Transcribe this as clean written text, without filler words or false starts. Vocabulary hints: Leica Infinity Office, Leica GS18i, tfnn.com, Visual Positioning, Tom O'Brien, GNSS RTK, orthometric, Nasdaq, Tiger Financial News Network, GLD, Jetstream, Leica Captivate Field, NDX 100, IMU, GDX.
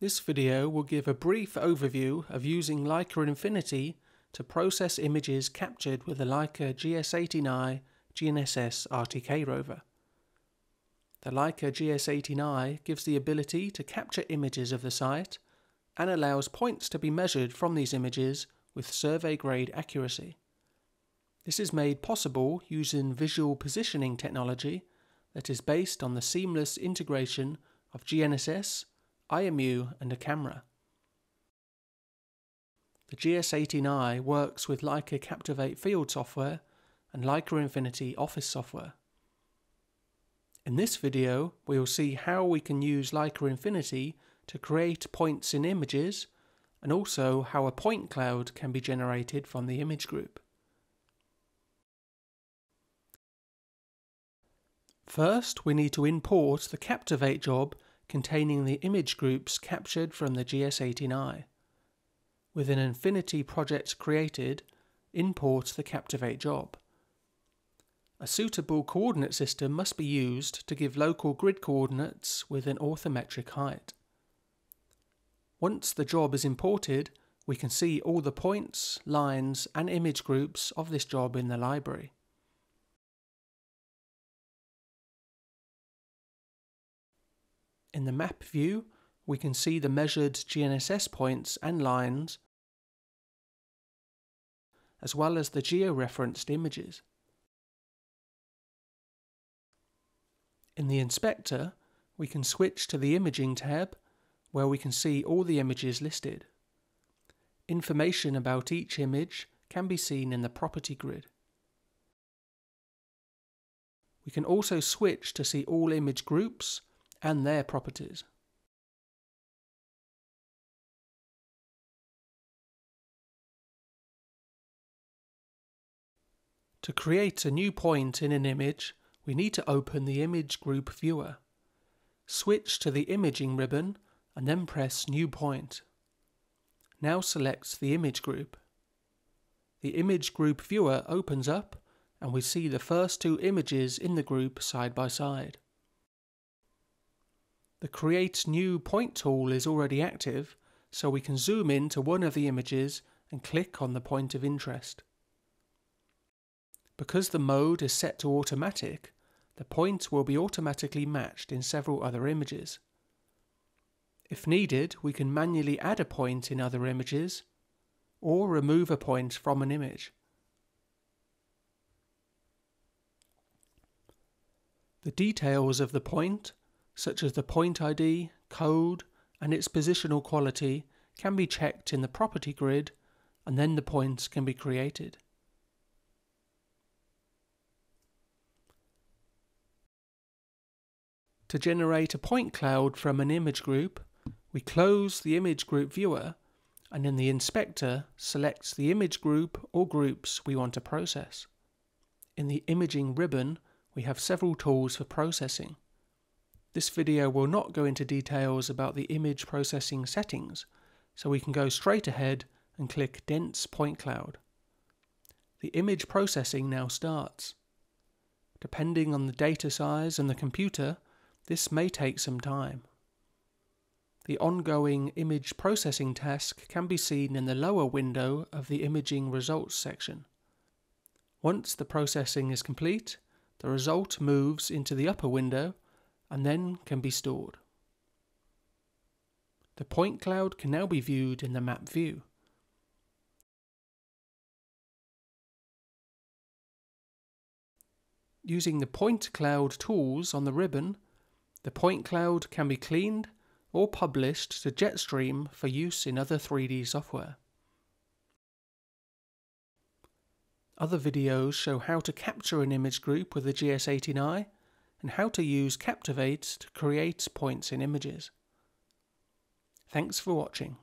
This video will give a brief overview of using Leica Infinity to process images captured with the Leica GS18i GNSS RTK rover. The Leica GS18i gives the ability to capture images of the site and allows points to be measured from these images with survey-grade accuracy. This is made possible using Visual Positioning technology that is based on the seamless integration of GNSS, IMU and a camera. The GS18i works with Leica Captivate Field software and Leica Infinity Office software. In this video, we will see how we can use Leica Infinity to create points in images and also how a point cloud can be generated from the image group. First, we need to import the Captivate job containing the image groups captured from the GS18i. With an Infinity project created, import the Captivate job. A suitable coordinate system must be used to give local grid coordinates with an orthometric height. Once the job is imported, we can see all the points, lines and image groups of this job in the library. In the map view, we can see the measured GNSS points and lines, as well as the georeferenced images. In the inspector, we can switch to the imaging tab, where we can see all the images listed. Information about each image can be seen in the property grid. We can also switch to see all image groups and their properties. To create a new point in an image, we need to open the image group viewer. Switch to the imaging ribbon and then press New Point. Now select the image group. The image group viewer opens up and we see the first two images in the group side by side. The Create New Point tool is already active, so we can zoom in to one of the images and click on the point of interest. Because the mode is set to automatic, the point will be automatically matched in several other images. If needed, we can manually add a point in other images, or remove a point from an image. The details of the point, such as the point ID, code, and its positional quality, can be checked in the property grid, and then the points can be created. To generate a point cloud from an image group, we close the image group viewer, and in the inspector, select the image group or groups we want to process. In the imaging ribbon, we have several tools for processing. This video will not go into details about the image processing settings, so we can go straight ahead and click Dense Point Cloud. The image processing now starts. Depending on the data size and the computer, this may take some time. The ongoing image processing task can be seen in the lower window of the Imaging Results section. Once the processing is complete, the result moves into the upper window and then can be stored. The point cloud can now be viewed in the map view. Using the point cloud tools on the ribbon, the point cloud can be cleaned or published to Jetstream for use in other 3D software. Other videos show how to capture an image group with the GS18i, and how to use Captivate to create points in images. Thanks for watching.